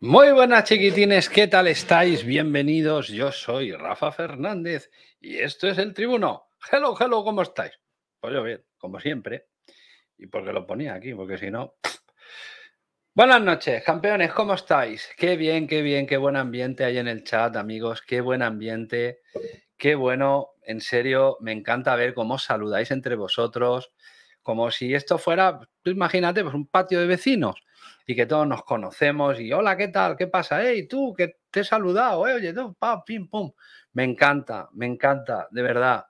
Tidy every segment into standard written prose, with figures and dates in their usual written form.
Muy buenas, chiquitines, ¿qué tal estáis? Bienvenidos, yo soy Rafa Fernández y esto es El Tribuno. Hello, hello, ¿cómo estáis? Pues yo bien, como siempre. Y porque lo ponía aquí, porque si no... Buenas noches, campeones, ¿cómo estáis? Qué bien, qué bien, qué buen ambiente hay en el chat, amigos, qué buen ambiente, qué bueno, en serio, me encanta ver cómo os saludáis entre vosotros, como si esto fuera, tú imagínate, pues un patio de vecinos. Y que todos nos conocemos y hola, ¿qué tal? ¿Qué pasa? Ey, tú, que te he saludado, oye, tú, pa, pim, pum. Me encanta, de verdad.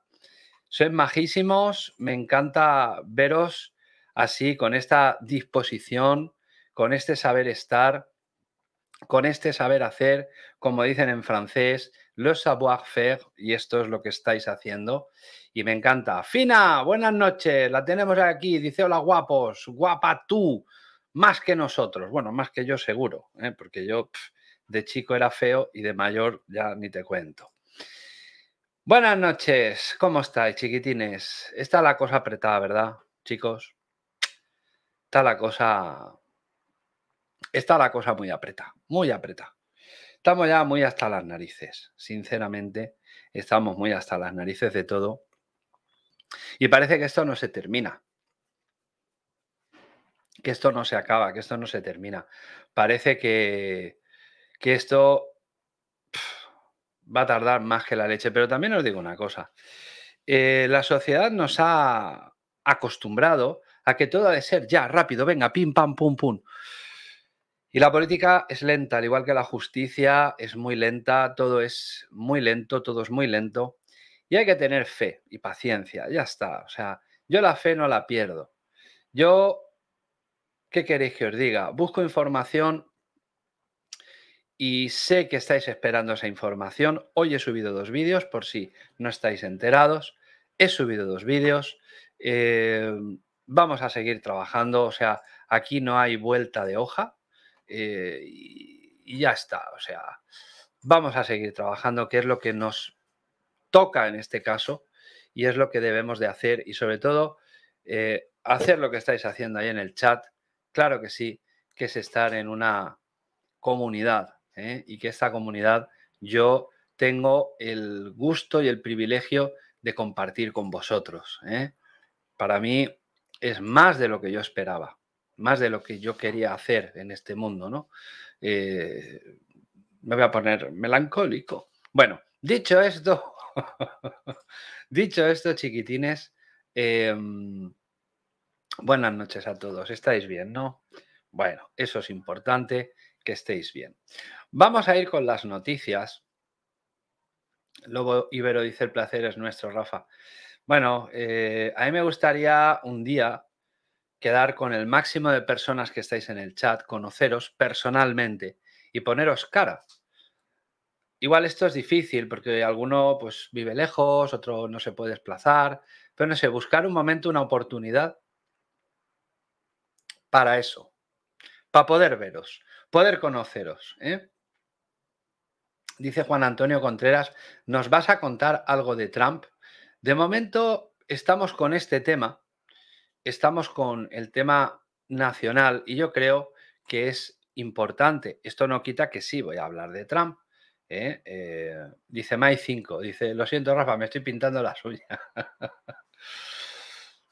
Sois majísimos, me encanta veros así, con esta disposición, con este saber estar, con este saber hacer, como dicen en francés, le savoir-faire, y esto es lo que estáis haciendo. Y me encanta. Fina, buenas noches, la tenemos aquí, dice hola guapos, guapa tú. Más que nosotros, bueno, más que yo seguro, porque yo de chico era feo y de mayor ya ni te cuento. Buenas noches, ¿cómo estáis, chiquitines? Está la cosa apretada, ¿verdad, chicos? Está la cosa muy apretada, muy apretada. Estamos ya muy hasta las narices, sinceramente, estamos muy hasta las narices de todo. Y parece que esto no se termina. Que esto no se acaba, que esto no se termina. Parece que esto va a tardar más que la leche. Pero también os digo una cosa. La sociedad nos ha acostumbrado a que todo ha de ser ya, rápido, venga, pim, pam, pum, pum. Y la política es lenta, al igual que la justicia es muy lenta, todo es muy lento, todo es muy lento. Y hay que tener fe y paciencia, ya está. O sea, yo la fe no la pierdo. Yo... ¿Qué queréis que os diga? Busco información y sé que estáis esperando esa información. Hoy he subido dos vídeos, por si no estáis enterados. He subido dos vídeos. Vamos a seguir trabajando. O sea, aquí no hay vuelta de hoja. Y ya está. O sea, vamos a seguir trabajando, que es lo que nos toca en este caso. Y es lo que debemos de hacer. Y sobre todo, hacer lo que estáis haciendo ahí en el chat. Claro que sí, que es estar en una comunidad, y que esta comunidad yo tengo el gusto y el privilegio de compartir con vosotros. Para mí es más de lo que yo esperaba, más de lo que yo quería hacer en este mundo, ¿no? Me voy a poner melancólico. Bueno, dicho esto, dicho esto, chiquitines, buenas noches a todos. ¿Estáis bien, no? Bueno, eso es importante, que estéis bien. Vamos a ir con las noticias. Lobo Ibero dice, el placer es nuestro, Rafa. Bueno, a mí me gustaría un día quedar con el máximo de personas que estáis en el chat, conoceros personalmente y poneros cara. Igual esto es difícil porque alguno pues vive lejos, otro no se puede desplazar, pero no sé, buscar un momento, una oportunidad para eso, para poder veros, poder conoceros, Dice Juan Antonio Contreras, ¿nos vas a contar algo de Trump? De momento estamos con este tema, estamos con el tema nacional y yo creo que es importante. Esto no quita que sí voy a hablar de Trump. Dice May 5, dice, lo siento Rafa, me estoy pintando la suya.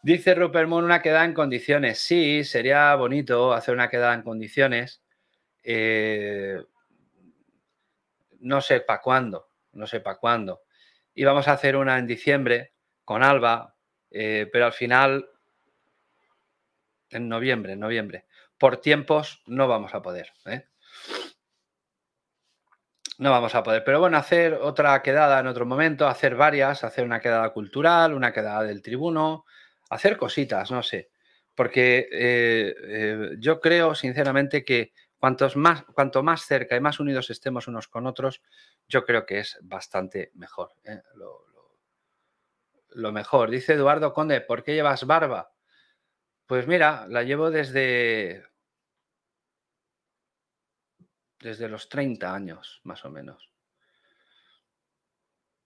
Dice Rupert Moon, una quedada en condiciones. Sí, sería bonito hacer una quedada en condiciones. No sé para cuándo, no sé para cuándo. Y vamos a hacer una en diciembre con Alba, pero al final, en noviembre, Por tiempos no vamos a poder, No vamos a poder, pero bueno, hacer otra quedada en otro momento, hacer varias, hacer una quedada cultural, una quedada del Tribuno... Hacer cositas, no sé, porque yo creo sinceramente que cuanto más cerca y más unidos estemos unos con otros, yo creo que es bastante mejor. Lo mejor. Dice Eduardo Conde, ¿por qué llevas barba? Pues mira, la llevo desde los 30 años, más o menos.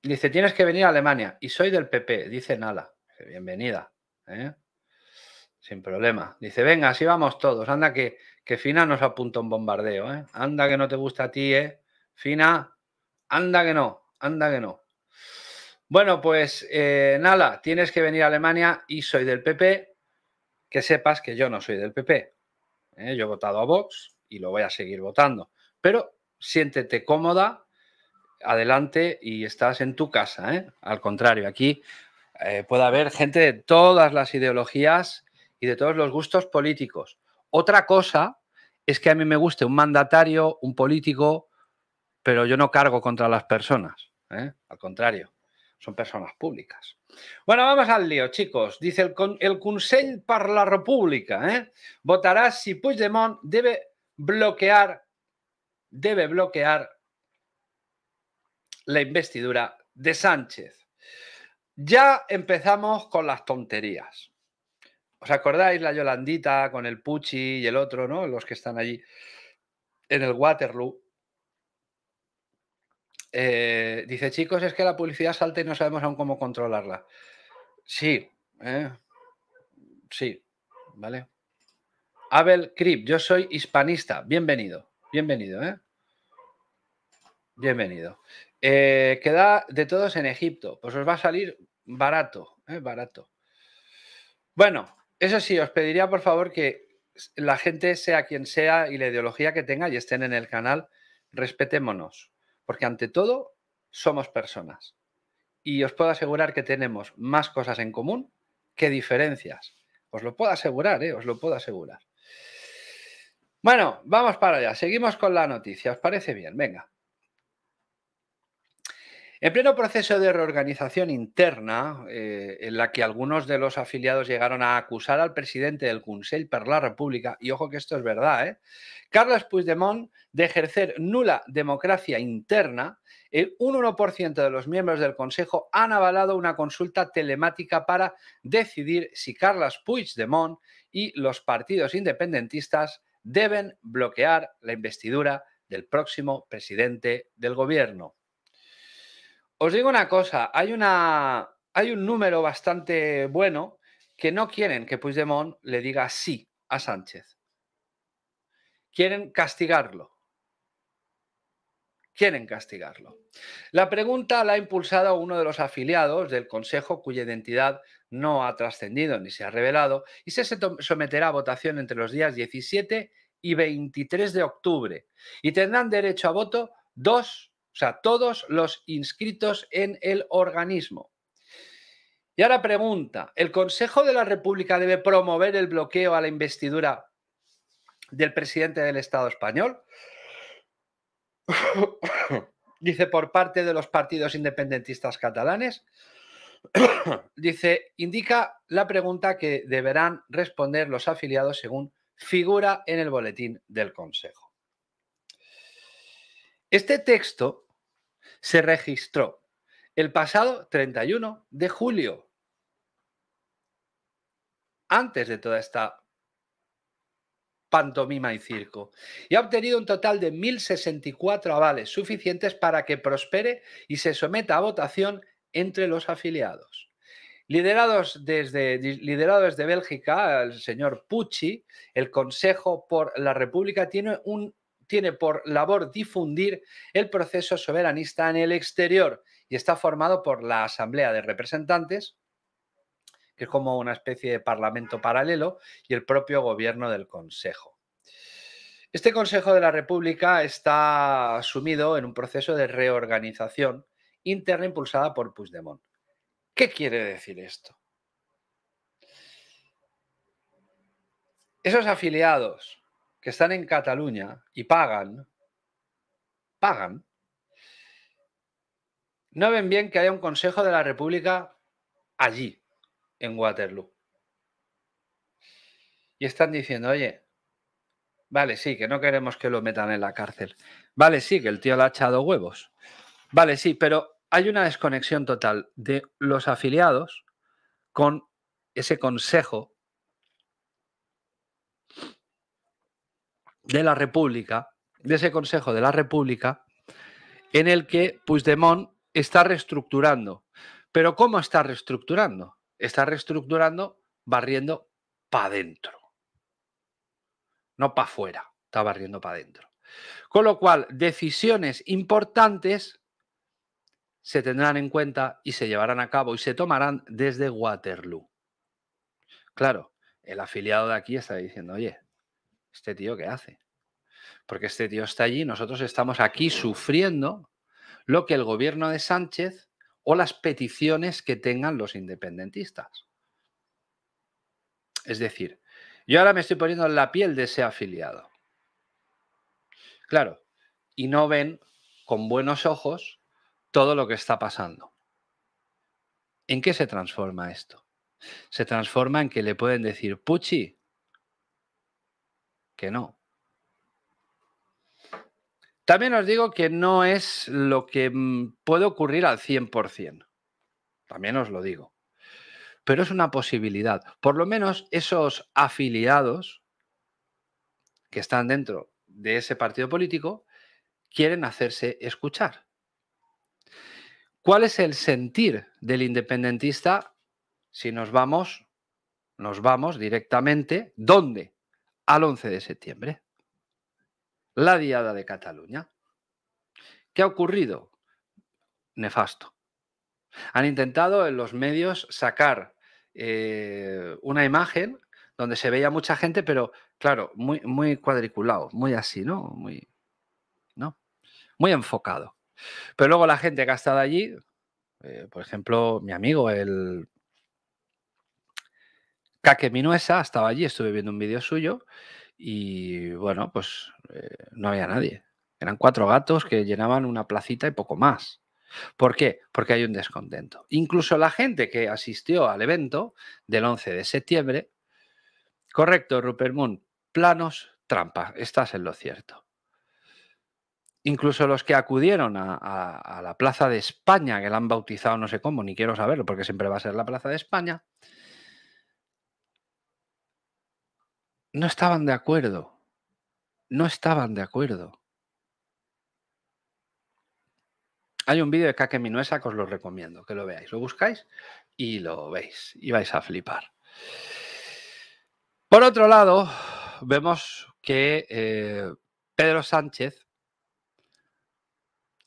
Dice, tienes que venir a Alemania y soy del PP, dice Nala. Bienvenida. Sin problema. Dice, venga, así vamos todos. Anda, que Que Fina nos apunta un bombardeo, ¿eh? Anda que no te gusta a ti, ¿eh? Fina, anda que no, anda que no. Bueno, pues nada, tienes que venir a Alemania y soy del PP. Que sepas que yo no soy del PP. Yo he votado a Vox y lo voy a seguir votando. Pero siéntete cómoda, adelante y estás en tu casa, ¿eh? Al contrario, aquí puede haber gente de todas las ideologías y de todos los gustos políticos. Otra cosa es que a mí me guste un mandatario, un político, pero yo no cargo contra las personas, ¿eh? Al contrario, son personas públicas. Bueno, vamos al lío, chicos. Dice el Consell para la República, ¿eh? Votará si Puigdemont debe bloquear la investidura de Sánchez. Ya empezamos con las tonterías. ¿Os acordáis la Yolandita con el Puchi y el otro, ¿no? Los que están allí en el Waterloo. Dice, chicos, es que la publicidad salta y no sabemos aún cómo controlarla. Sí, sí, ¿vale? Abel Crip, yo soy hispanista. Bienvenido, bienvenido, ¿eh? Bienvenido. Queda de todos en Egipto. Pues os va a salir barato, barato. Bueno, eso sí, os pediría por favor que la gente, sea quien sea y la ideología que tenga y estén en el canal, respetémonos. Porque ante todo, somos personas. Y os puedo asegurar que tenemos más cosas en común que diferencias. Os lo puedo asegurar, os lo puedo asegurar. Bueno, vamos para allá. Seguimos con la noticia. ¿Os parece bien? Venga. En pleno proceso de reorganización interna, en la que algunos de los afiliados llegaron a acusar al presidente del Consell per la República, y ojo que esto es verdad, Carlos Puigdemont, de ejercer nula democracia interna, el 1% de los miembros del Consejo han avalado una consulta telemática para decidir si Carlos Puigdemont y los partidos independentistas deben bloquear la investidura del próximo presidente del gobierno. Os digo una cosa, hay un número bastante bueno que no quieren que Puigdemont le diga sí a Sánchez. Quieren castigarlo. Quieren castigarlo. La pregunta la ha impulsado uno de los afiliados del Consejo, cuya identidad no ha trascendido ni se ha revelado, y se someterá a votación entre los días 17 y 23 de octubre. Y tendrán derecho a voto todos los inscritos en el organismo. Y ahora pregunta, ¿el Consejo de la República debe promover el bloqueo a la investidura del presidente del Estado español? Dice, por parte de los partidos independentistas catalanes. Dice, indica la pregunta que deberán responder los afiliados según figura en el boletín del Consejo. Este texto se registró el pasado 31 de julio, antes de toda esta pantomima y circo, y ha obtenido un total de 1.064 avales suficientes para que prospere y se someta a votación entre los afiliados. Liderado desde Bélgica, el señor Pucci, el Consejo por la República tiene por labor difundir el proceso soberanista en el exterior y está formado por la Asamblea de Representantes, que es como una especie de parlamento paralelo, y el propio gobierno del Consejo. Este Consejo de la República está sumido en un proceso de reorganización interna impulsada por Puigdemont. ¿Qué quiere decir esto? Esos afiliados que están en Cataluña y pagan, no ven bien que haya un Consejo de la República allí, en Waterloo. Y están diciendo, oye, vale, sí, que no queremos que lo metan en la cárcel. Vale, sí, que el tío le ha echado huevos. Vale, sí, pero hay una desconexión total de los afiliados con ese Consejo de la República, de ese Consejo de la República, en el que Puigdemont está reestructurando. ¿Pero cómo está reestructurando? Está reestructurando barriendo para adentro. no para afuera, está barriendo para adentro. Con lo cual, decisiones importantes se tendrán en cuenta y se llevarán a cabo y se tomarán desde Waterloo. Claro, el afiliado de aquí está diciendo, oye, ¿este tío qué hace? Porque este tío está allí, nosotros estamos aquí sufriendo lo que el gobierno de Sánchez o las peticiones que tengan los independentistas. Es decir, yo ahora me estoy poniendo en la piel de ese afiliado. Claro, y no ven con buenos ojos todo lo que está pasando. ¿En qué se transforma esto? Se transforma en que le pueden decir, Puchi, que no. También os digo que no es lo que puede ocurrir al 100%. También os lo digo. Pero es una posibilidad. Por lo menos esos afiliados que están dentro de ese partido político quieren hacerse escuchar. ¿Cuál es el sentir del independentista si nos vamos directamente? ¿Dónde? Al 11 de septiembre. La Diada de Cataluña. ¿Qué ha ocurrido? Nefasto. Han intentado en los medios sacar una imagen donde se veía mucha gente, pero claro, muy cuadriculado, muy así, ¿no? Muy enfocado. Pero luego la gente que ha estado allí, por ejemplo, mi amigo, el Kake Minuesa, estaba allí, estuve viendo un vídeo suyo y, bueno, pues no había nadie. Eran 4 gatos que llenaban una placita y poco más. ¿Por qué? Porque hay un descontento. Incluso la gente que asistió al evento del 11 de septiembre, correcto, Rupert Moon, planos, trampa, estás en lo cierto. Incluso los que acudieron a la Plaza de España, que la han bautizado no sé cómo, ni quiero saberlo, porque siempre va a ser la Plaza de España, no estaban de acuerdo. No estaban de acuerdo. Hay un vídeo de Kake Minuesa que os lo recomiendo, que lo veáis. Lo buscáis y lo veis. Y vais a flipar. Por otro lado, vemos que Pedro Sánchez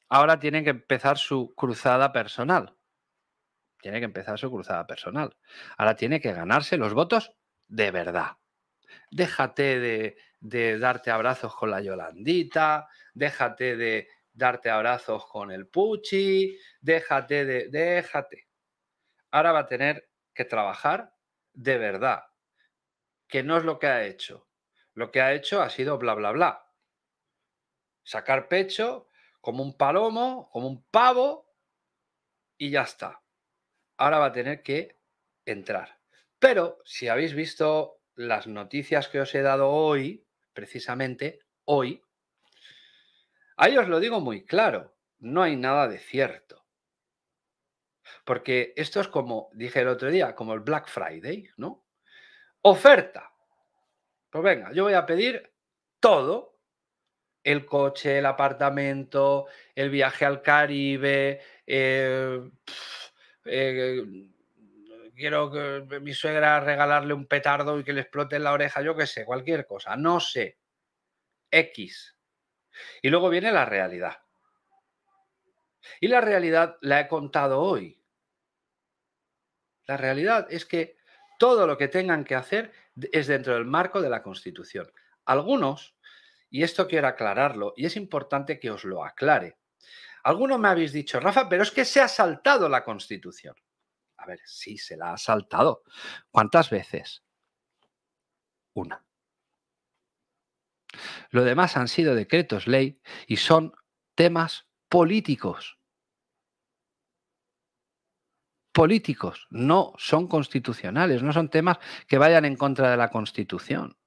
ahora tiene que empezar su cruzada personal. Ahora tiene que ganarse los votos de verdad. Déjate de darte abrazos con la Yolandita, déjate de darte abrazos con el Puchi, déjate. Ahora va a tener que trabajar de verdad. Que no es lo que ha hecho. Lo que ha hecho ha sido bla, bla, bla. Sacar pecho como un palomo, como un pavo y ya está. Ahora va a tener que entrar. Pero si habéis visto las noticias que os he dado hoy, precisamente hoy, ahí os lo digo muy claro, no hay nada de cierto. Porque esto es como, dije el otro día, como el Black Friday, ¿no? Oferta. Pues venga, yo voy a pedir todo. El coche, el apartamento, el viaje al Caribe. Quiero que mi suegra regalarle un petardo y que le explote en la oreja. Yo qué sé, cualquier cosa. No sé. X. Y luego viene la realidad. Y la realidad la he contado hoy. La realidad es que todo lo que tengan que hacer es dentro del marco de la Constitución. Algunos, y esto quiero aclararlo, y es importante que os lo aclare. Algunos me habéis dicho, Rafa, pero es que se ha saltado la Constitución. A ver, sí, se la ha saltado. ¿Cuántas veces? Una. Lo demás han sido decretos ley y son temas políticos. Políticos, no son constitucionales, no son temas que vayan en contra de la Constitución.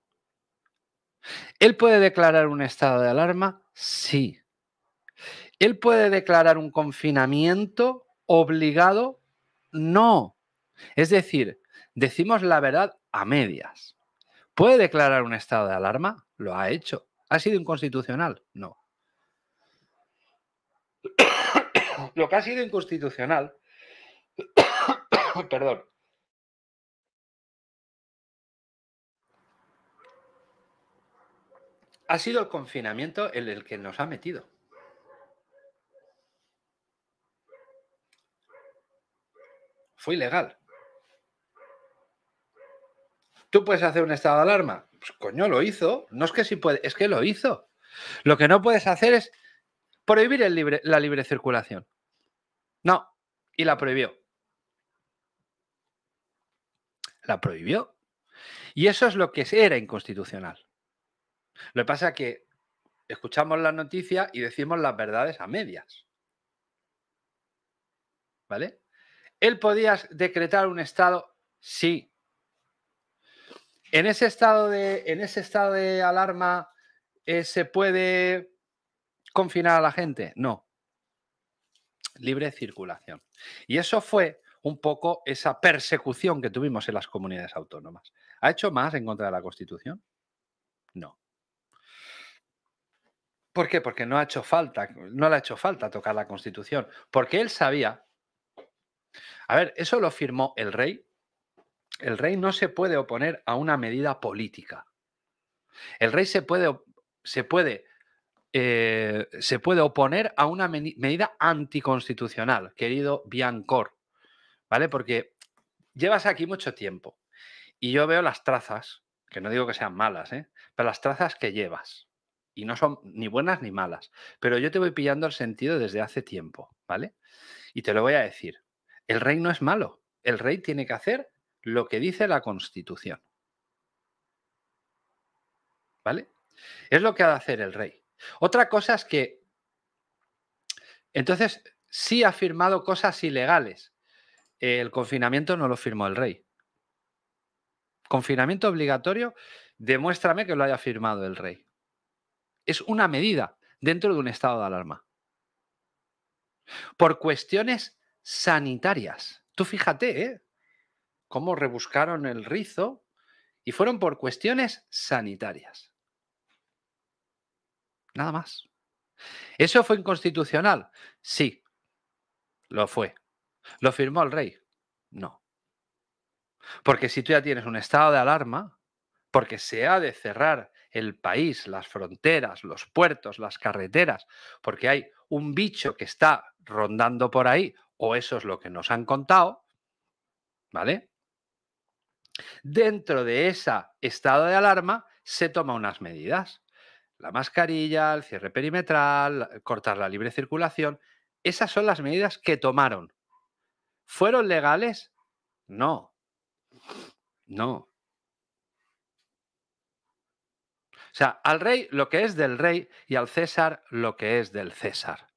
¿Él puede declarar un estado de alarma? Sí. ¿Él puede declarar un confinamiento obligado? No. Es decir, decimos la verdad a medias. ¿Puede declarar un estado de alarma? Lo ha hecho. ¿Ha sido inconstitucional? No. Lo que ha sido inconstitucional, perdón, Ha sido el confinamiento el que nos ha metido. Fue ilegal. ¿Tú puedes hacer un estado de alarma? Pues coño, lo hizo. No es que sí puede, es que lo hizo. Lo que no puedes hacer es prohibir la libre circulación. No, y la prohibió. La prohibió. Y eso es lo que era inconstitucional. Lo que pasa es que escuchamos la noticia y decimos las verdades a medias. ¿Vale? ¿Él podía decretar un estado? Sí. ¿En ese estado de alarma se puede confinar a la gente? No. Libre circulación. Y eso fue un poco esa persecución que tuvimos en las comunidades autónomas. ¿Ha hecho más en contra de la Constitución? No. ¿Por qué? Porque no le ha hecho falta tocar la Constitución. Porque él sabía... A ver, eso lo firmó el rey. El rey no se puede oponer a una medida política. El rey se puede oponer a una medida anticonstitucional, querido Biancor, ¿vale? Porque llevas aquí mucho tiempo y yo veo las trazas, que no digo que sean malas, pero las trazas que llevas y no son ni buenas ni malas, pero yo te voy pillando el sentido desde hace tiempo, ¿vale? Y te lo voy a decir. El rey no es malo. El rey tiene que hacer lo que dice la Constitución. ¿Vale? Es lo que ha de hacer el rey. Otra cosa es que... Entonces, sí ha firmado cosas ilegales. El confinamiento no lo firmó el rey. Confinamiento obligatorio, demuéstrame que lo haya firmado el rey. Es una medida dentro de un estado de alarma. Por cuestiones sanitarias. Tú fíjate, cómo rebuscaron el rizo y fueron por cuestiones sanitarias. Nada más. ¿Eso fue inconstitucional? Sí, lo fue. ¿Lo firmó el rey? No. Porque si tú ya tienes un estado de alarma, porque se ha de cerrar el país, las fronteras, los puertos, las carreteras, porque hay un bicho que está rondando por ahí, o eso es lo que nos han contado, ¿vale? Dentro de ese estado de alarma se toman unas medidas. La mascarilla, el cierre perimetral, cortar la libre circulación. Esas son las medidas que tomaron. ¿Fueron legales? No. No. O sea, al rey lo que es del rey y al César lo que es del César.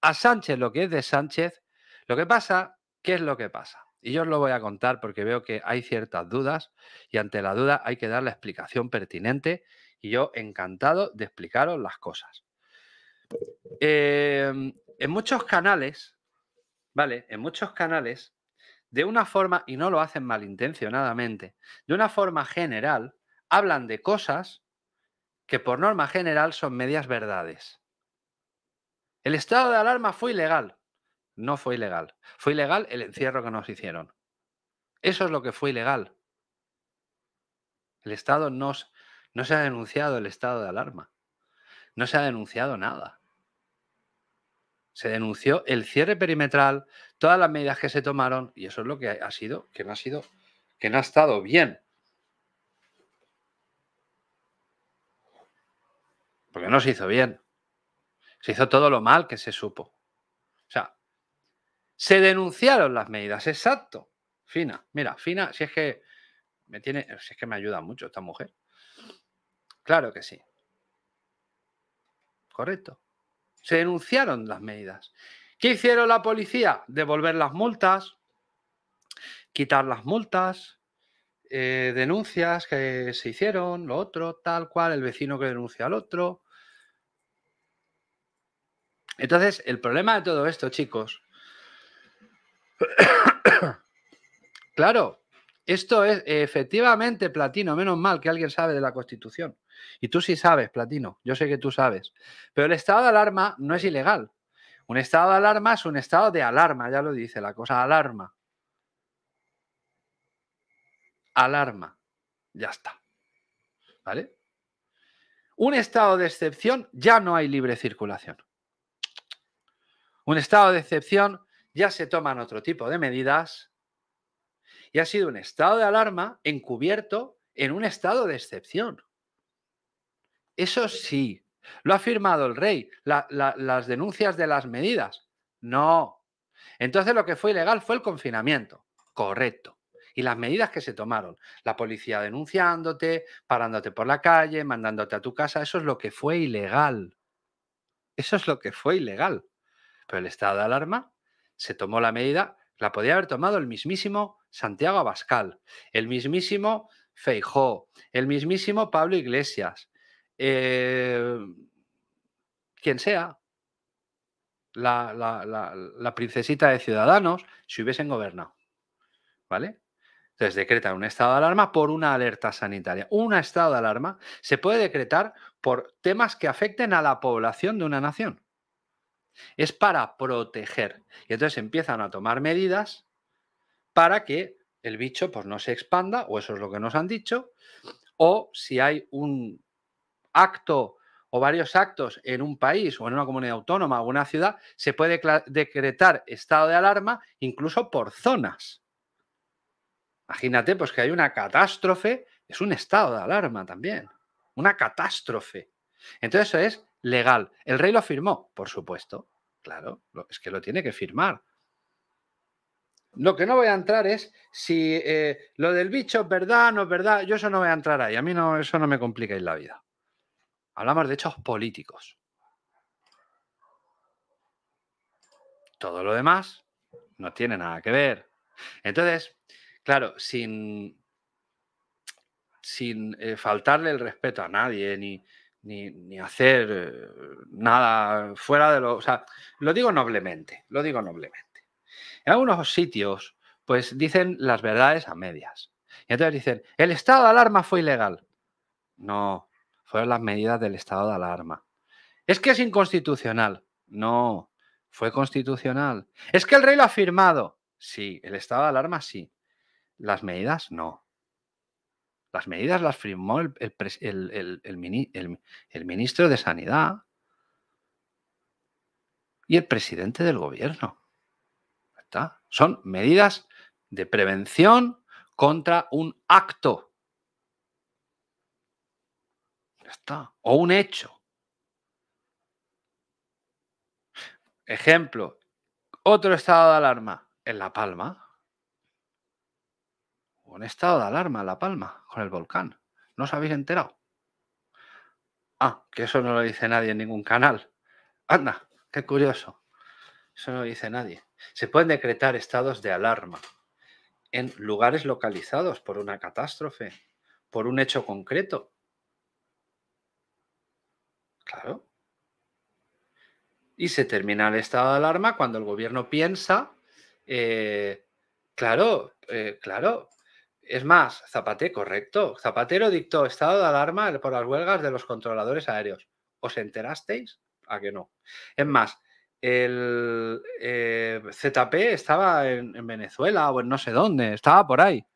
A Sánchez lo que es de Sánchez. Lo que pasa, ¿qué es lo que pasa? Y yo os lo voy a contar porque veo que hay ciertas dudas y ante la duda hay que dar la explicación pertinente y yo encantado de explicaros las cosas. En muchos canales, ¿vale? En muchos canales, de una forma, y no lo hacen malintencionadamente, de una forma general, hablan de cosas que por norma general son medias verdades. El estado de alarma fue ilegal. No fue ilegal. Fue ilegal el encierro que nos hicieron. Eso es lo que fue ilegal. El Estado no se ha denunciado el estado de alarma. No se ha denunciado nada. Se denunció el cierre perimetral, todas las medidas que se tomaron, y eso es lo que ha sido, que no ha estado bien. Porque no se hizo bien. Se hizo todo lo mal que se supo. O sea, se denunciaron las medidas, exacto. Fina, mira, Fina, si es que me ayuda mucho esta mujer. Claro que sí. Correcto. Se denunciaron las medidas. ¿Qué hicieron la policía? Devolver las multas, quitar las multas, denuncias que se hicieron, lo otro, tal cual, el vecino que denuncia al otro. Entonces, el problema de todo esto, chicos... Claro, esto es efectivamente, Platino, menos mal que alguien sabe de la Constitución. Y tú sí sabes, Platino, yo sé que tú sabes. Pero el estado de alarma no es ilegal. Un estado de alarma es un estado de alarma, ya lo dice la cosa, alarma. Alarma, ya está. ¿Vale? un estado de excepción ya no hay libre circulación. Un estado de excepción ya se toman otro tipo de medidas y ha sido un estado de alarma encubierto en un estado de excepción. Eso sí, lo ha afirmado el rey, las denuncias de las medidas. No. Entonces lo que fue ilegal fue el confinamiento. Correcto. Y las medidas que se tomaron, la policía denunciándote, parándote por la calle, mandándote a tu casa, eso es lo que fue ilegal. Eso es lo que fue ilegal. Pero el estado de alarma se tomó la medida, la podía haber tomado el mismísimo Santiago Abascal, el mismísimo Feijóo, el mismísimo Pablo Iglesias, quien sea, la princesita de Ciudadanos, si hubiesen gobernado. ¿Vale? Entonces decretan un estado de alarma por una alerta sanitaria. Un estado de alarma se puede decretar por temas que afecten a la población de una nación. Es para proteger. Y entonces empiezan a tomar medidas para que el bicho pues, no se expanda, o eso es lo que nos han dicho, o si hay un acto o varios actos en un país o en una comunidad autónoma o una ciudad, se puede decretar estado de alarma incluso por zonas. Imagínate, pues que hay una catástrofe, es un estado de alarma también, una catástrofe. Entonces eso es legal. El rey lo firmó, por supuesto, claro, es que lo tiene que firmar. Lo que no voy a entrar es si lo del bicho es verdad, no es verdad, yo eso no voy a entrar ahí, a mí no, eso no me complicáis la vida. Hablamos de hechos políticos. Todo lo demás no tiene nada que ver. Entonces... Claro, sin faltarle el respeto a nadie, ni hacer nada fuera de lo... O sea, lo digo noblemente, lo digo noblemente. En algunos sitios, pues dicen las verdades a medias. Y entonces dicen, el estado de alarma fue ilegal. No, fueron las medidas del estado de alarma. Es que es inconstitucional. No, fue constitucional. Es que el rey lo ha firmado. Sí, el estado de alarma sí. Las medidas no. Las medidas las firmó el ministro de Sanidad y el presidente del gobierno. ¿Está? Son medidas de prevención contra un acto. ¿Está? O un hecho. Ejemplo, otro estado de alarma en La Palma. Un estado de alarma en La Palma, con el volcán. ¿No os habéis enterado? Ah, que eso no lo dice nadie en ningún canal. Anda, qué curioso. Eso no lo dice nadie. Se pueden decretar estados de alarma en lugares localizados por una catástrofe, por un hecho concreto. Claro. Y se termina el estado de alarma cuando el gobierno piensa... claro... Es más, Zapatero, correcto. Zapatero dictó estado de alarma por las huelgas de los controladores aéreos. ¿Os enterasteis? ¿A que no? Es más, el ZP estaba en Venezuela o en no sé dónde, estaba por ahí.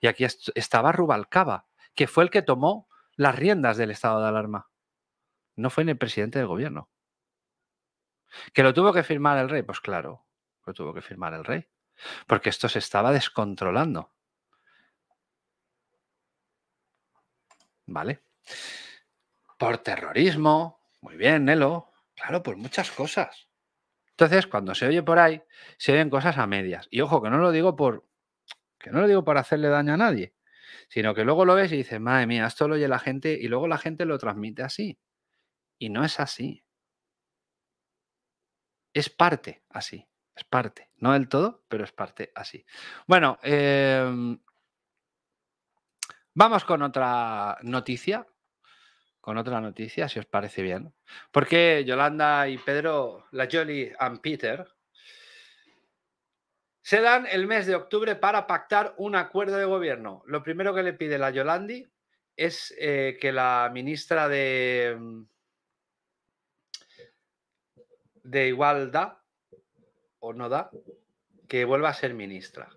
Y aquí estaba Rubalcaba, que fue el que tomó las riendas del estado de alarma. No fue ni el presidente del gobierno. ¿Que lo tuvo que firmar el rey? Pues claro, lo tuvo que firmar el rey. Porque esto se estaba descontrolando. ¿Vale? Por terrorismo, muy bien, Nelo, claro, por muchas cosas. Entonces, cuando se oye por ahí, se oyen cosas a medias. Y ojo, que no lo digo por hacerle daño a nadie, sino que luego lo ves y dices, madre mía, esto lo oye la gente y luego la gente lo transmite así. Y no es así. Es parte así, es parte. No del todo, pero es parte así. Bueno, vamos con otra noticia, si os parece bien. Porque Yolanda y Pedro, la Jolly and Peter, se dan el mes de octubre para pactar un acuerdo de gobierno. Lo primero que le pide la Yolandi es que la ministra de Igualdad, o no da, que vuelva a ser ministra.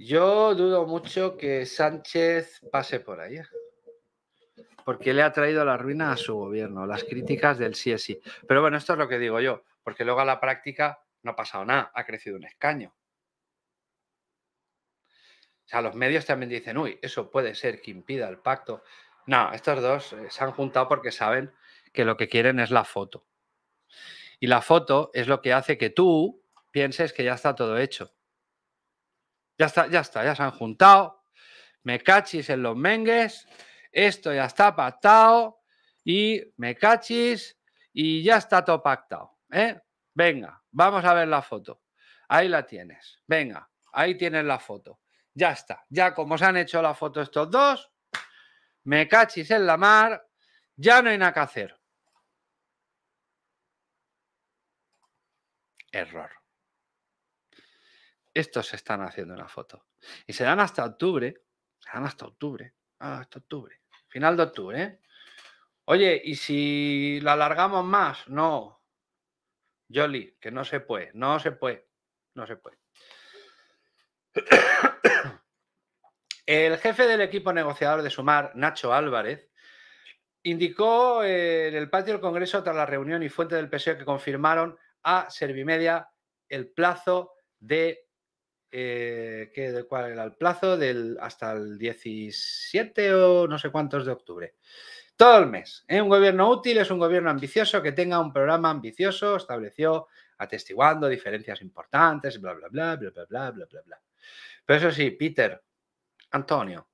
Yo dudo mucho que Sánchez pase por ahí. porque le ha traído a la ruina a su gobierno, las críticas del sí es sí. Pero bueno, esto es lo que digo yo, porque luego a la práctica no ha pasado nada, ha crecido un escaño. O sea, los medios también dicen, uy, eso puede ser que impida el pacto. No, estos dos se han juntado porque saben que lo que quieren es la foto. Y la foto es lo que hace que tú pienses que ya está todo hecho. Ya se han juntado. Me cachis en los mengues. Esto ya está pactado. Y me cachis y ya está todo pactado. ¿Eh? Venga, vamos a ver la foto. Ahí la tienes. Venga, ahí tienes la foto. Ya está. Ya como se han hecho la foto estos dos, me cachis en la mar, ya no hay nada que hacer. Error. Estos se están haciendo una foto. Y se dan hasta octubre. Se dan hasta octubre. Hasta octubre. Final de octubre, ¿eh? Oye, ¿y si lo alargamos más? No. Jolly, que no se puede. No se puede. No se puede. El jefe del equipo negociador de Sumar, Nacho Álvarez, indicó en el patio del Congreso tras la reunión y fuente del PSOE que confirmaron a Servimedia el plazo de... ¿Cuál era el plazo? Hasta el 17 o no sé cuántos de octubre. Todo el mes. Un gobierno útil es un gobierno ambicioso que tenga un programa ambicioso, estableció, atestiguando diferencias importantes, bla, bla, bla, bla, bla, bla, bla, bla, bla. Pero eso sí, Peter, Antonio,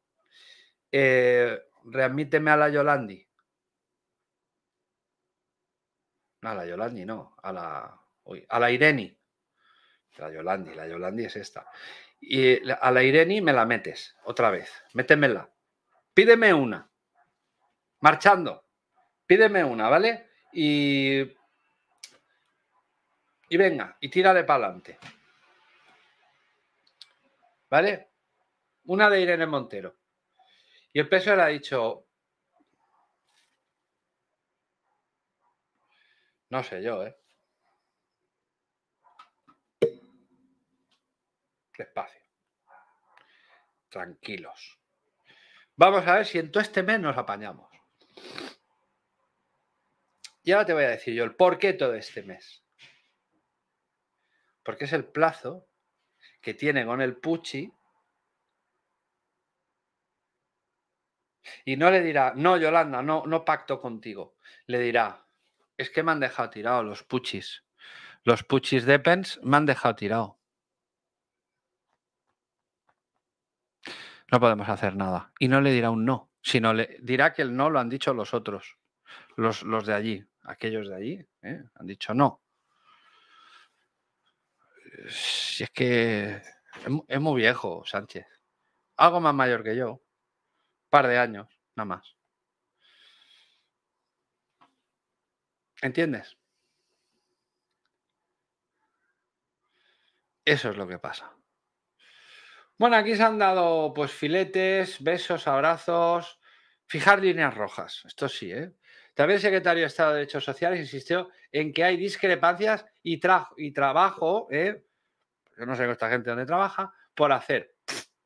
readmíteme a la Yolandi. No, a la Yolandi no, a la Irene. La Yolandi es esta. Y a la Irene me la metes otra vez, métemela. Pídeme una, marchando. Pídeme una, ¿vale? Y venga, y tírale para adelante. ¿Vale? Una de Irene Montero. Y el PSOE le ha dicho... No sé yo, ¿eh? Despacio. Tranquilos. Vamos a ver si en todo este mes nos apañamos. Y ahora te voy a decir yo el por qué todo este mes. Porque es el plazo que tiene con el Pucci. Y no le dirá, no, Yolanda, no pacto contigo. Le dirá, es que me han dejado tirado los Puchis. Los Puchis de Pence me han dejado tirado. No podemos hacer nada. Y no le dirá un no, sino le dirá que el no lo han dicho los otros, los de allí, aquellos de allí, han dicho no. Si es que es muy viejo Sánchez, algo más mayor que yo, par de años, nada más. ¿Entiendes? Eso es lo que pasa. Bueno, aquí se han dado pues filetes, besos, abrazos, fijar líneas rojas. Esto sí, ¿eh? También el secretario de Estado de Derechos Sociales insistió en que hay discrepancias y trabajo, yo no sé con esta gente dónde trabaja, por hacer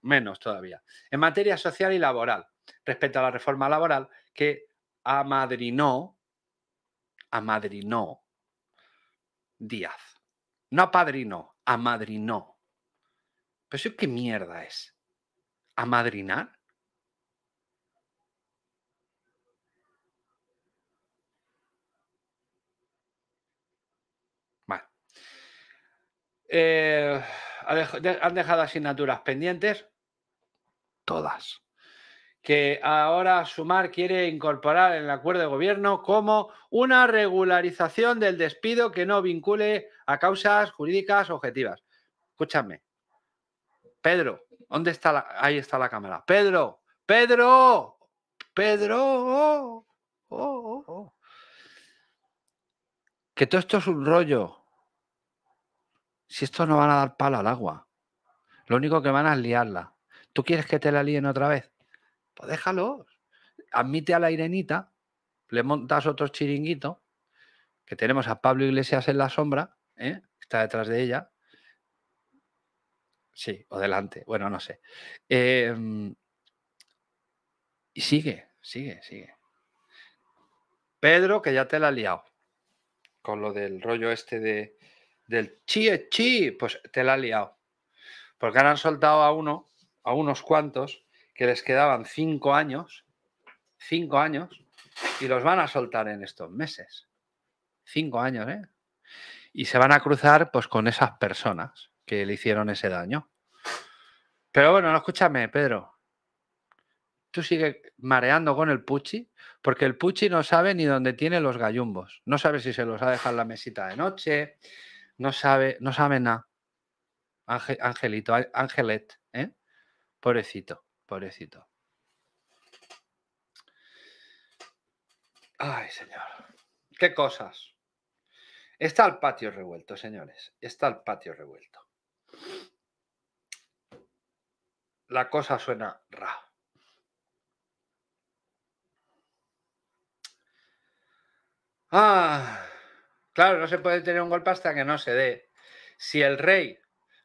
menos todavía, en materia social y laboral, respecto a la reforma laboral que amadrinó Díaz. No apadrinó, amadrinó. ¿Pero eso qué mierda es? ¿Amadrinar? Vale. ¿Han dejado asignaturas pendientes? Todas. Que ahora Sumar quiere incorporar en el acuerdo de gobierno como una regularización del despido que no vincule a causas jurídicas objetivas. Escúchame. Pedro, ¿dónde está la...? Ahí está la cámara. ¡Pedro! ¡Pedro! ¡Pedro! ¡Oh! ¡Oh! ¡Oh! Que todo esto es un rollo. Si esto no van a dar palo al agua. Lo único que van a es liarla. ¿Tú quieres que te la líen otra vez? Pues déjalos. Admite a la Irenita. Le montas otro chiringuito. Que tenemos a Pablo Iglesias en la sombra. Está detrás de ella. Sí, o delante, bueno, no sé. Y sigue. Pedro, que ya te la ha liado con lo del rollo este del chi, pues te la ha liado. Porque ahora han soltado a unos cuantos que les quedaban 5 años, y los van a soltar en estos meses. 5 años, ¿eh? Y se van a cruzar pues con esas personas que le hicieron ese daño. Pero bueno, no, escúchame, Pedro. Tú sigue mareando con el Pucci, porque el Pucci no sabe ni dónde tiene los gallumbos. No sabe si se los ha dejado en la mesita de noche. No sabe nada. Angelito, Angelet, ¿eh? Pobrecito, pobrecito. Ay, señor. Qué cosas. Está el patio revuelto, señores. Está el patio revuelto. La cosa suena raro. Ah, claro, no se puede tener un golpe hasta que no se dé. Si el rey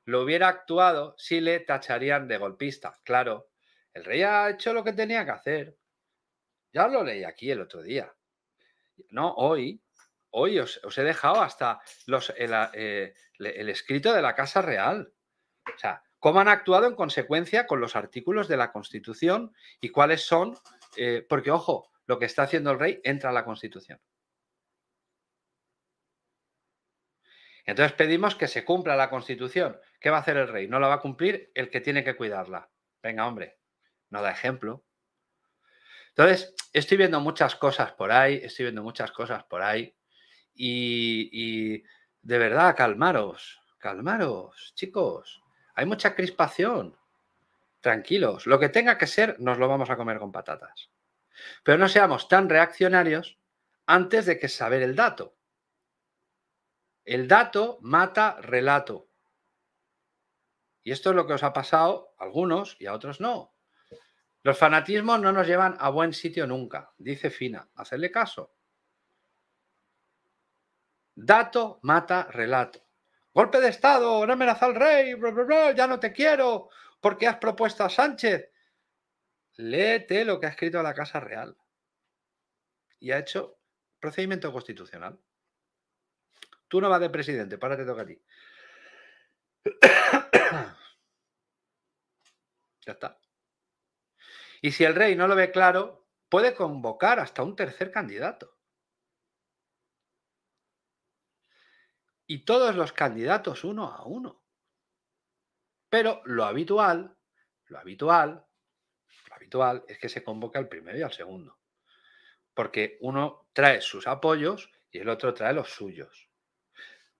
lo hubiera actuado, sí le tacharían de golpista. Claro, el rey ha hecho lo que tenía que hacer. Ya lo leí aquí el otro día. No, hoy os he dejado hasta el escrito de la Casa Real. O sea, cómo han actuado en consecuencia con los artículos de la Constitución y cuáles son... porque, ojo, lo que está haciendo el rey entra a la Constitución. Entonces pedimos que se cumpla la Constitución. ¿Qué va a hacer el rey? No la va a cumplir el que tiene que cuidarla. Venga, hombre, no da ejemplo. Entonces, estoy viendo muchas cosas por ahí, y de verdad, calmaros, chicos. Hay mucha crispación. Tranquilos. Lo que tenga que ser, nos lo vamos a comer con patatas. Pero no seamos tan reaccionarios antes de que saber el dato. El dato mata relato. Y esto es lo que os ha pasado a algunos y a otros no. Los fanatismos no nos llevan a buen sitio nunca, dice Fina. Hacedle caso. Dato mata relato. Golpe de Estado, no amenaza al rey, bla, bla, bla, ya no te quiero, porque has propuesto a Sánchez. Léete lo que ha escrito la Casa Real. Y ha hecho procedimiento constitucional. Tú no vas de presidente, para te toca a ti. Ya está. Y si el rey no lo ve claro, puede convocar hasta un tercer candidato. Y todos los candidatos uno a uno. Pero lo habitual es que se convoque al primero y al segundo. Porque uno trae sus apoyos y el otro trae los suyos.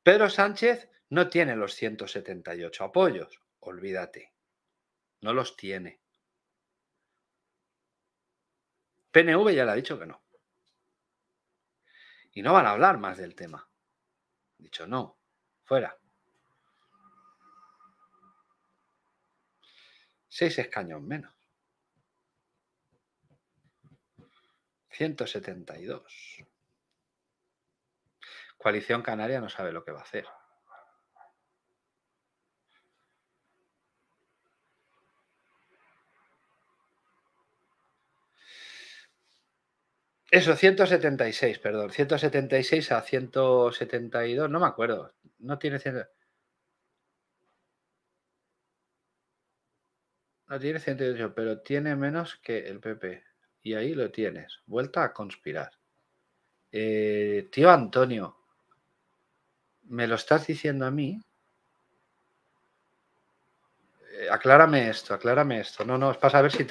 Pedro Sánchez no tiene los 178 apoyos, olvídate, no los tiene. PNV ya le ha dicho que no. Y no van a hablar más del tema. Han dicho no, fuera. 6 escaños menos. 172. Coalición Canaria no sabe lo que va a hacer. Eso, 176, perdón. 176 a 172, no me acuerdo. No tiene 100... No tiene 108, pero tiene menos que el PP. Y ahí lo tienes. Vuelta a conspirar. Tío Antonio, ¿me lo estás diciendo a mí? Aclárame esto. No, es para saber si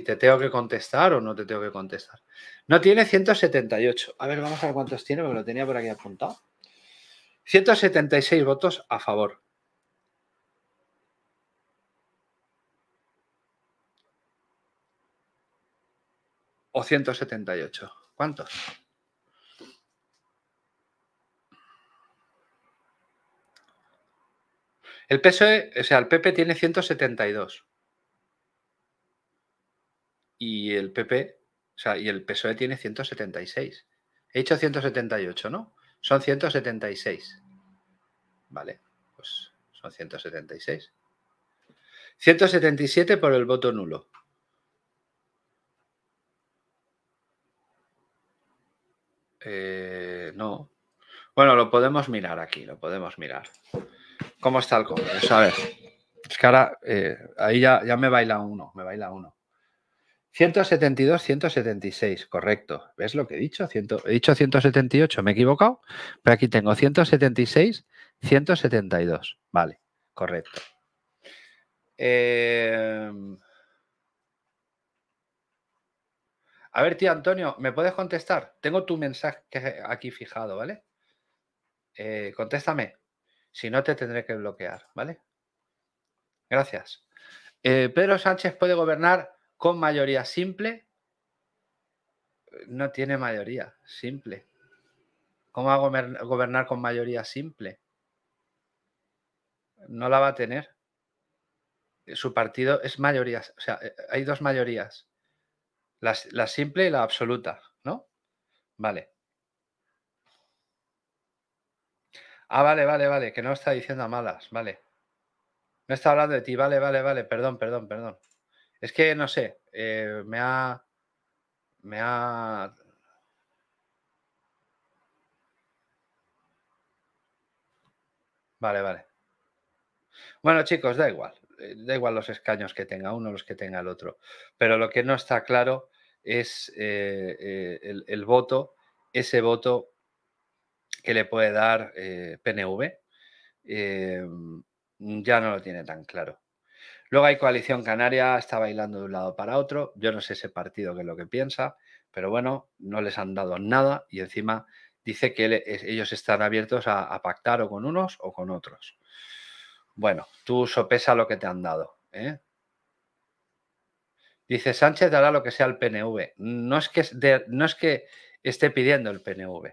te tengo que contestar o no te tengo que contestar. No tiene 178. A ver, vamos a ver cuántos tiene, porque lo tenía por aquí apuntado. 176 votos a favor. O 178. ¿Cuántos? El PSOE, o sea, el PP tiene 172. Y el PP, o sea, y el PSOE tiene 176. He dicho 178, ¿no? Son 176. Vale, pues son 176. 177 por el voto nulo. No. Bueno, lo podemos mirar aquí, lo podemos mirar. ¿Cómo está el Congreso? A ver. Es que ahora, ahí ya me baila uno, 172, 176, correcto. ¿Ves lo que he dicho? He dicho 178, me he equivocado, pero aquí tengo 176, 172. Vale, correcto. A ver, tío Antonio, ¿me puedes contestar? Tengo tu mensaje aquí fijado, ¿vale? Contéstame. Si no, te tendré que bloquear, ¿vale? Gracias. Pedro Sánchez puede gobernar con mayoría simple. No tiene mayoría simple. ¿Cómo va a gobernar con mayoría simple? No la va a tener. Su partido es mayoría. O sea, hay dos mayorías. La simple y la absoluta, ¿no? Vale. Ah, vale. Que no está diciendo a malas, vale. No está hablando de ti, vale, perdón. Es que, no sé, Vale. Bueno, chicos, da igual los escaños que tenga uno, los que tenga el otro. Pero lo que no está claro es el voto, ese voto que le puede dar PNV. Ya no lo tiene tan claro. Luego hay Coalición Canaria, está bailando de un lado para otro. Yo no sé ese partido qué es lo que piensa, pero bueno, no les han dado nada y encima dice que ellos están abiertos a pactar o con unos o con otros. Bueno, tú sopesa lo que te han dado, ¿eh? Dice, Sánchez dará lo que sea el PNV. No es que esté pidiendo el PNV.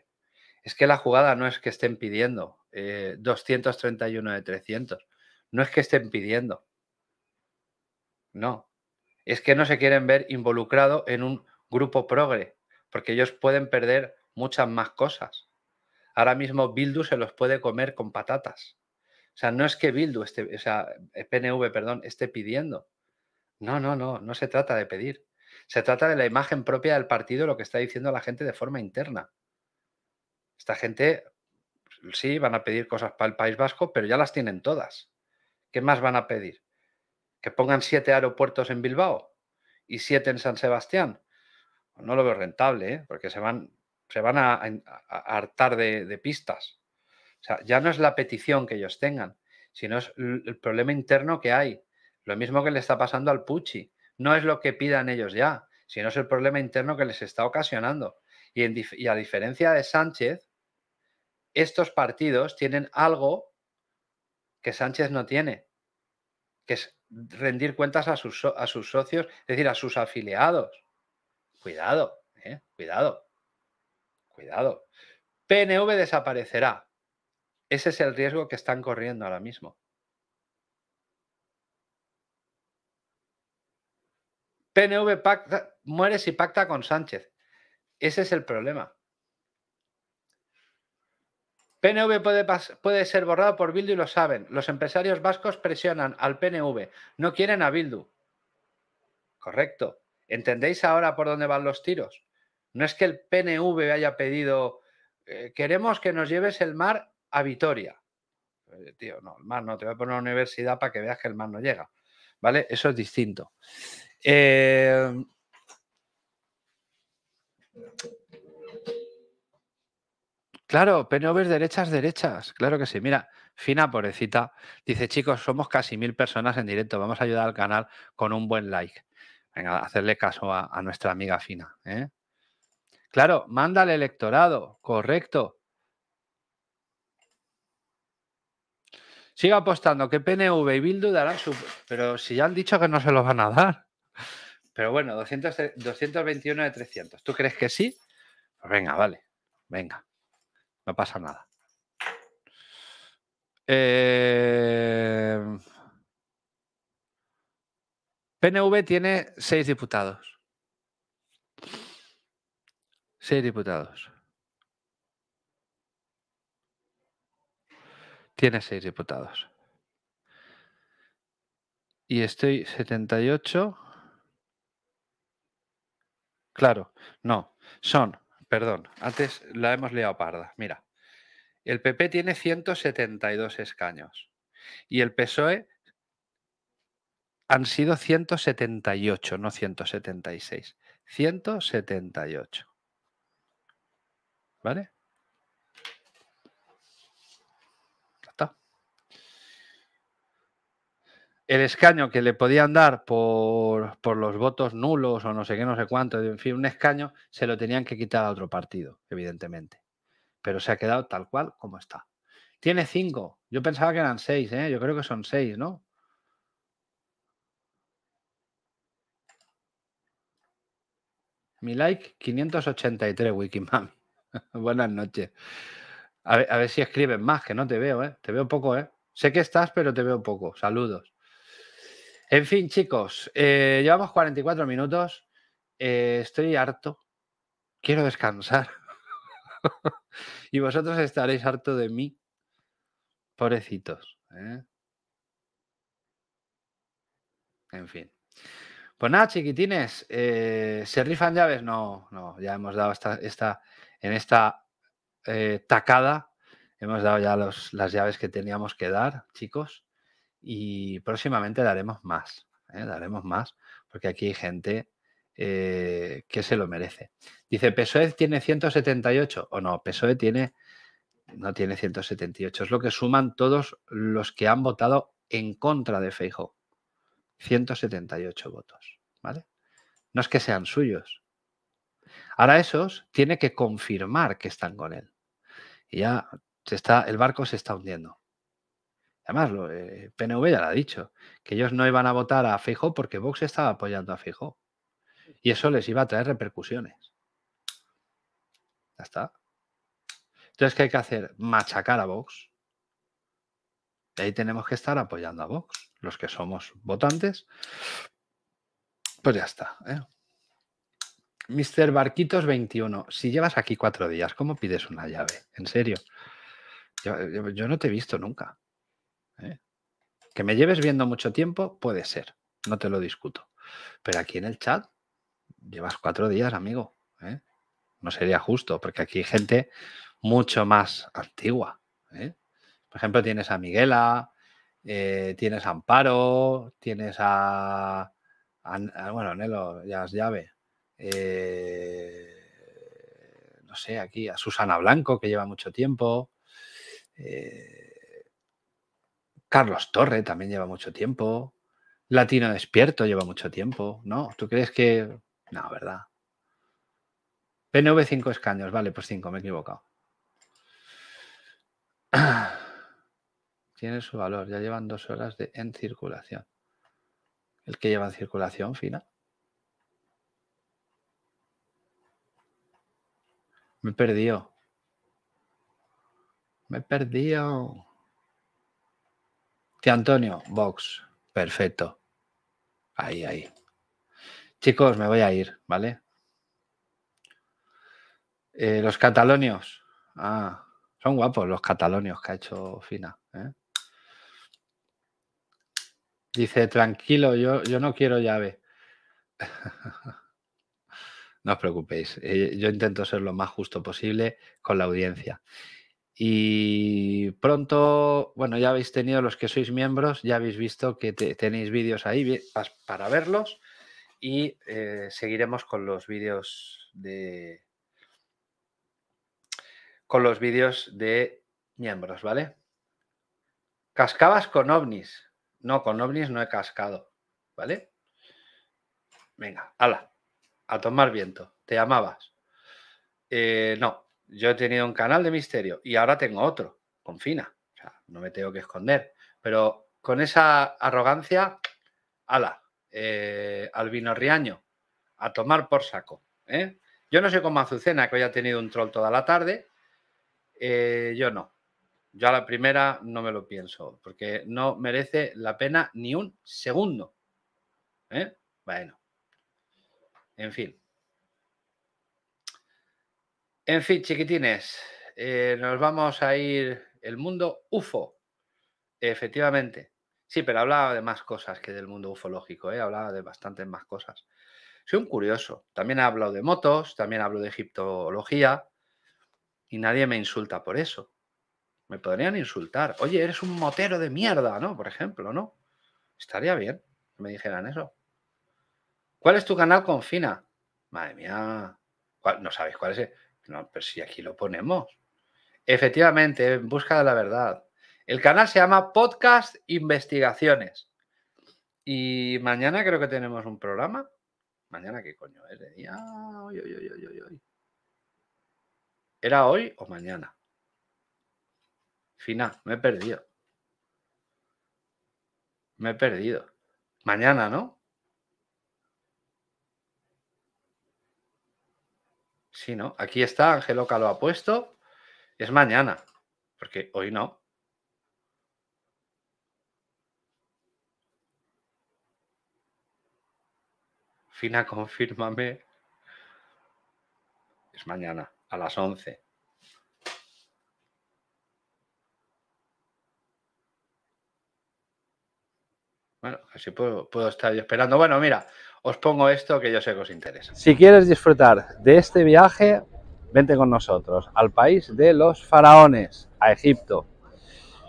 Es que la jugada no es que estén pidiendo 231 de 300. No es que estén pidiendo. No. Es que no se quieren ver involucrado en un grupo progre, porque ellos pueden perder muchas más cosas. Ahora mismo Bildu se los puede comer con patatas. O sea, no es que PNV esté pidiendo. No se trata de pedir. Se trata de la imagen propia del partido, lo que está diciendo la gente de forma interna. Esta gente, sí, van a pedir cosas para el País Vasco, pero ya las tienen todas. ¿Qué más van a pedir? ¿Que pongan 7 aeropuertos en Bilbao y 7 en San Sebastián? No lo veo rentable, ¿eh? Porque se van a hartar de pistas. O sea, ya no es la petición que ellos tengan, sino es el problema interno que hay. Lo mismo que le está pasando al Pucci. No es lo que pidan ellos ya, sino es el problema interno que les está ocasionando. Y a diferencia de Sánchez, estos partidos tienen algo que Sánchez no tiene, que es rendir cuentas a sus socios, es decir, a sus afiliados. Cuidado. PNV desaparecerá. Ese es el riesgo que están corriendo ahora mismo. PNV muere si pacta con Sánchez. Ese es el problema. PNV puede ser borrado por Bildu y lo saben. Los empresarios vascos presionan al PNV. No quieren a Bildu. Correcto. ¿Entendéis ahora por dónde van los tiros? No es que el PNV haya pedido queremos que nos lleves el mar a Vitoria. Tío, no, el mar no. Te voy a poner una universidad para que veas que el mar no llega. ¿Vale? Eso es distinto. Claro, PNV es derechas. Claro que sí. Mira, Fina, pobrecita, dice, chicos, somos casi 1000 personas en directo. Vamos a ayudar al canal con un buen like. Venga, hacerle caso a nuestra amiga Fina, ¿eh? Claro, manda al electorado. Correcto. Sigue apostando que PNV y Bildu darán su... Pero si ya han dicho que no se los van a dar. Pero bueno, 221 de 300. ¿Tú crees que sí? Pues venga, vale. Venga. No pasa nada. PNV tiene 6 diputados. 6 diputados. Tiene 6 diputados. Y estoy 78. Claro, no. Son Perdón, antes la hemos liado parda. Mira, el PP tiene 172 escaños y el PSOE han sido 178, no 176. 178. ¿Vale? El escaño que le podían dar por los votos nulos o no sé qué, no sé cuánto, en fin, un escaño, se lo tenían que quitar a otro partido, evidentemente. Pero se ha quedado tal cual como está. Tiene 5. Yo pensaba que eran 6, ¿eh? Yo creo que son 6, ¿no? Mi like, 583, Wikimami. Buenas noches. A ver si escribes más, que no te veo, ¿eh? Te veo poco, ¿eh? Sé que estás, pero te veo poco. Saludos. En fin, chicos, llevamos 44 minutos, estoy harto, quiero descansar y vosotros estaréis harto de mí, pobrecitos, ¿eh? En fin. Pues nada, chiquitines, ¿se rifan llaves? No, ya hemos dado esta tacada, hemos dado ya las llaves que teníamos que dar, chicos. Y próximamente daremos más, ¿eh? Daremos más, porque aquí hay gente que se lo merece. Dice, PSOE tiene 178, o no, PSOE no tiene 178, es lo que suman todos los que han votado en contra de Feijóo. 178 votos, ¿vale? No es que sean suyos. Ahora esos tiene que confirmar que están con él. Y ya el barco se está hundiendo. Además, PNV ya lo ha dicho, que ellos no iban a votar a Feijóo porque Vox estaba apoyando a Feijóo. Y eso les iba a traer repercusiones. Ya está. Entonces, ¿qué hay que hacer? Machacar a Vox. Y ahí tenemos que estar apoyando a Vox. Los que somos votantes, pues ya está, ¿eh? Mr. Barquitos 21. Si llevas aquí 4 días, ¿cómo pides una llave? En serio. Yo no te he visto nunca. Que me lleves viendo mucho tiempo puede ser, no te lo discuto, pero aquí en el chat llevas 4 días, amigo, ¿eh? No sería justo, porque aquí hay gente mucho más antigua, ¿eh? Por ejemplo, tienes a Miguela, tienes a Amparo, tienes a bueno, Nelo ya es llave, no sé, aquí a Susana Blanco, que lleva mucho tiempo, Carlos Torre también lleva mucho tiempo. Latino Despierto lleva mucho tiempo, ¿no? ¿Tú crees que...? No, ¿verdad? PNV 5 escaños. Vale, pues 5, me he equivocado. Tiene su valor. Ya llevan 2 horas en circulación. ¿El que lleva en circulación, Fina? Me he perdido. Tío Antonio, Vox, perfecto. Ahí. Chicos, me voy a ir, ¿vale? Los catalonios. Ah, son guapos los catalonios que ha hecho Fina, ¿eh? Dice, tranquilo, yo no quiero llave. No os preocupéis. Yo intento ser lo más justo posible con la audiencia. Y pronto, bueno, ya habéis tenido los que sois miembros, ya habéis visto que tenéis vídeos ahí para verlos y seguiremos con los vídeos de miembros, ¿vale? ¿Cascabas con ovnis? No, con ovnis no he cascado, ¿vale? Venga, ala, a tomar viento. ¿Te llamabas? No. Yo he tenido un canal de misterio y ahora tengo otro, con Fina. O sea, no me tengo que esconder. Pero con esa arrogancia, ala, al vino riaño, a tomar por saco, ¿eh? Yo no soy como Azucena, que hoy ha tenido un troll toda la tarde. Yo no. Yo a la primera no me lo pienso, porque no merece la pena ni un segundo, ¿eh? Bueno. En fin. En fin, chiquitines, nos vamos a ir el mundo UFO, efectivamente. Sí, pero hablaba de más cosas que del mundo ufológico, hablaba de bastantes más cosas. Soy un curioso. También hablo de motos, también hablo de egiptología y nadie me insulta por eso. Me podrían insultar. Oye, eres un motero de mierda, ¿no? Por ejemplo, ¿no? Estaría bien que me dijeran eso. ¿Cuál es tu canal con Fina? Madre mía. ¿Cuál? ¿No sabéis cuál es? No, pero si aquí lo ponemos. Efectivamente, en busca de la verdad. El canal se llama Podcast Investigaciones. Y mañana creo que tenemos un programa. ¿Mañana qué coño es? De día. Hoy. ¿Era hoy o mañana? Fina, me he perdido. Me he perdido. Mañana, ¿no? Sí, ¿no? Aquí está, Angeloca lo ha puesto. Es mañana, porque hoy no. Fina, confírmame. Es mañana, a las 11. Bueno, así puedo estar yo esperando. Bueno, mira, os pongo esto que yo sé que os interesa. Si quieres disfrutar de este viaje, vente con nosotros al país de los faraones, a Egipto.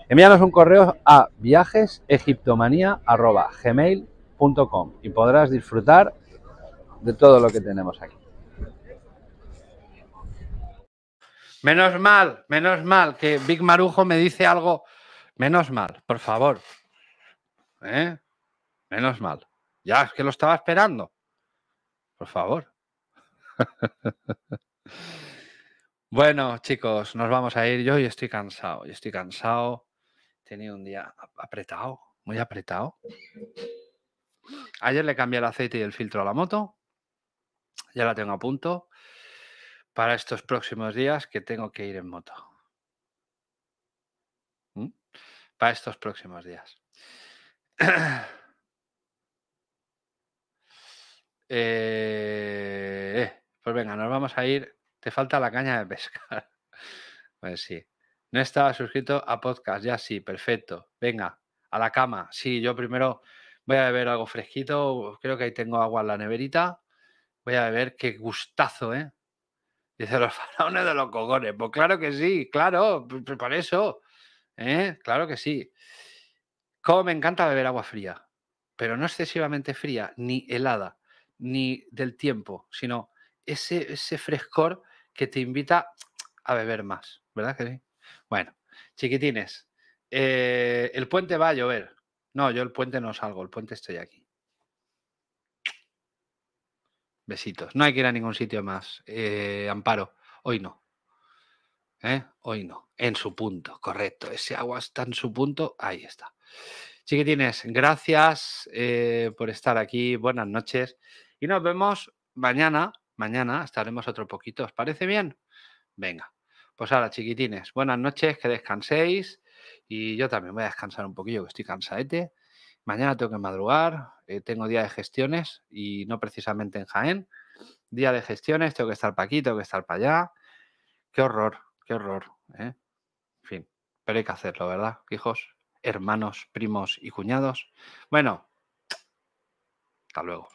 Envíanos un correo a viajesegiptomania@gmail.com y podrás disfrutar de todo lo que tenemos aquí. Menos mal que Big Marujo me dice algo. Menos mal, por favor. ¿Eh? Menos mal. Ya, es que lo estaba esperando. Por favor. Bueno, chicos, nos vamos a ir. Yo hoy estoy cansado. He tenido un día apretado, muy apretado. Ayer le cambié el aceite y el filtro a la moto. Ya la tengo a punto para estos próximos días que tengo que ir en moto. Para estos próximos días. Pues venga, nos vamos a ir. Te falta la caña de pescar. Pues sí. No estaba suscrito a podcast, ya sí, perfecto. Venga, a la cama. Sí, yo primero voy a beber algo fresquito. Creo que ahí tengo agua en la neverita. Voy a beber. Qué gustazo, ¿eh? Dice los faraones de los cogones. Pues claro que sí, claro. Por eso. ¿Eh? Claro que sí. Cómo me encanta beber agua fría. Pero no excesivamente fría, ni helada, ni del tiempo, sino ese frescor que te invita a beber más, ¿verdad que sí? Bueno, chiquitines, el puente va a llover. No, yo el puente no salgo, el puente estoy aquí. Besitos. No hay que ir a ningún sitio más. Amparo, hoy no. Hoy no. En su punto, correcto. Ese agua está en su punto, ahí está. Chiquitines, gracias por estar aquí. Buenas noches. Y nos vemos mañana. Mañana estaremos otro poquito. ¿Os parece bien? Venga. Pues ahora, chiquitines, buenas noches, que descanséis. Y yo también voy a descansar un poquillo, que estoy cansadete. Mañana tengo que madrugar. Tengo día de gestiones y no precisamente en Jaén. Día de gestiones, tengo que estar para aquí, tengo que estar para allá. Qué horror, ¿eh? En fin, pero hay que hacerlo, ¿verdad, hijos? Hermanos, primos y cuñados. Bueno, hasta luego.